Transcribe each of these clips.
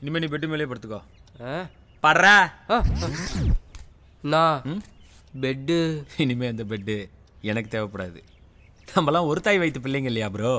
இனிமே நீ பெட்டு மேலே படுத்துக்கோ. படுறா நான் பெட்டு. இனிமே அந்த பெட்டு எனக்கு தேவைப்படாது. நம்மலாம் ஒரு தாய் வைத்து பிள்ளைங்க இல்லையா ப்ரோ?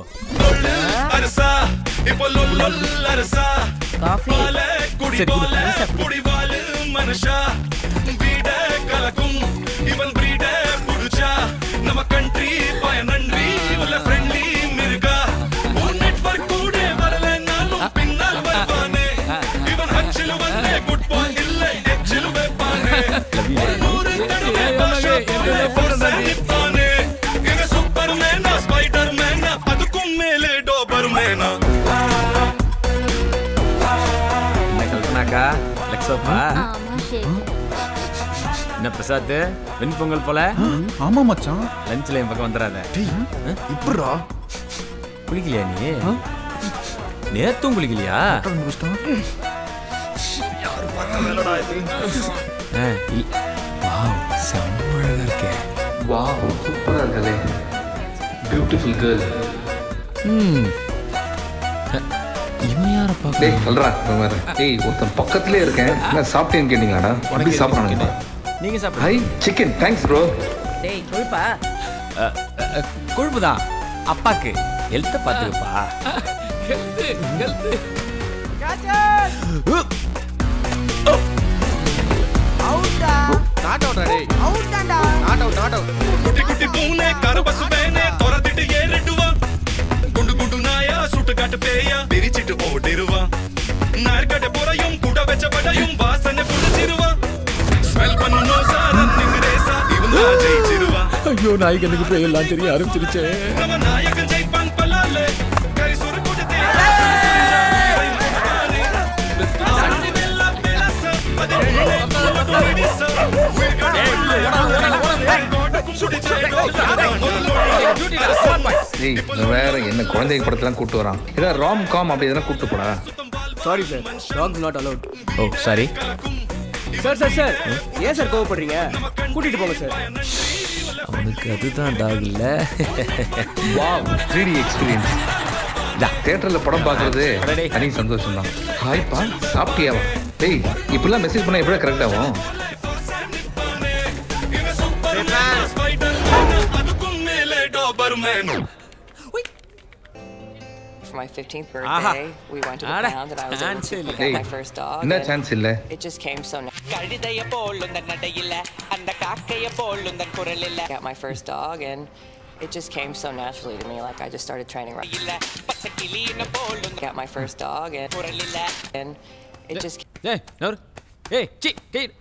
என்ன பிரசாத் வெண்பொங்கல் போல? ஆமா மச்சான், லஞ்ச்ல என் பக்கம் வந்துடாத. இப்படா குளிக்கலையா நீ? நேத்தும் குளிக்கலையா? சூப்பரா இருக்கே, பியூட்டிஃபுல் கேர்ள். பக்கத்திலே இருக்கேன். சாப்பிட்டேன்னு கேட்டீங்களாடா? சாப்பிடணும். நீங்க சாப்பிடுதான் அப்பாக்கு ஹெல்த் பாத்துக்கப்பா. பிரிச்சிட்டு ஓடிடுவா. நார்க்கட்ட போறையும் குட வெச்ச படையும் வாசனை புடிச்சிடுவா. ஸ்மெல் பண்ணுனோ சார் நிங்க ரேசா இவனா ஜெயிச்சிடுவா. ஐயோ நாயகனுக்கு பிரே எல்லாம் தெரிய ஆரம்பிச்சிருச்சே. நம்ம நாயகன் ஜெய் பங் பலாலே கரி சுரு குடதே சன்னி வெல்ல பெலச பதே. வேற என்ன குழந்தைங்க படத்தெல்லாம் கூப்பிட்டு வரான். ஏதாவது ராம் காம் அப்படி எதனா கூப்பிட்டு போடா. Sorry sir, rams not allowed. Oh sorry sir. Sir sir ஏன் சார் கோவப்படுறீங்க? கூட்டிட்டு போங்க சார். அவனுக்கு அதுதான் டாக் இல்ல. Wow 3D experience. தியேட்டர்ல படம் பார்க்குறது தனி சந்தோஷம் தான். ஹாய்ப்பா சாப்பிட்டியாவா? டேய் இப்பெல்லாம் மெசேஜ் பண்ணால் எப்படியா கரெக்ட் ஆகும்? For my 15th birthday, we went to the ground and I was able to pick up my first dog. No chance illa. It just came so naturally. I got my first dog and it just came so naturally to me. Like I just started training right. I got my first dog and it just. Hey, no. Hey, cheek, cheek.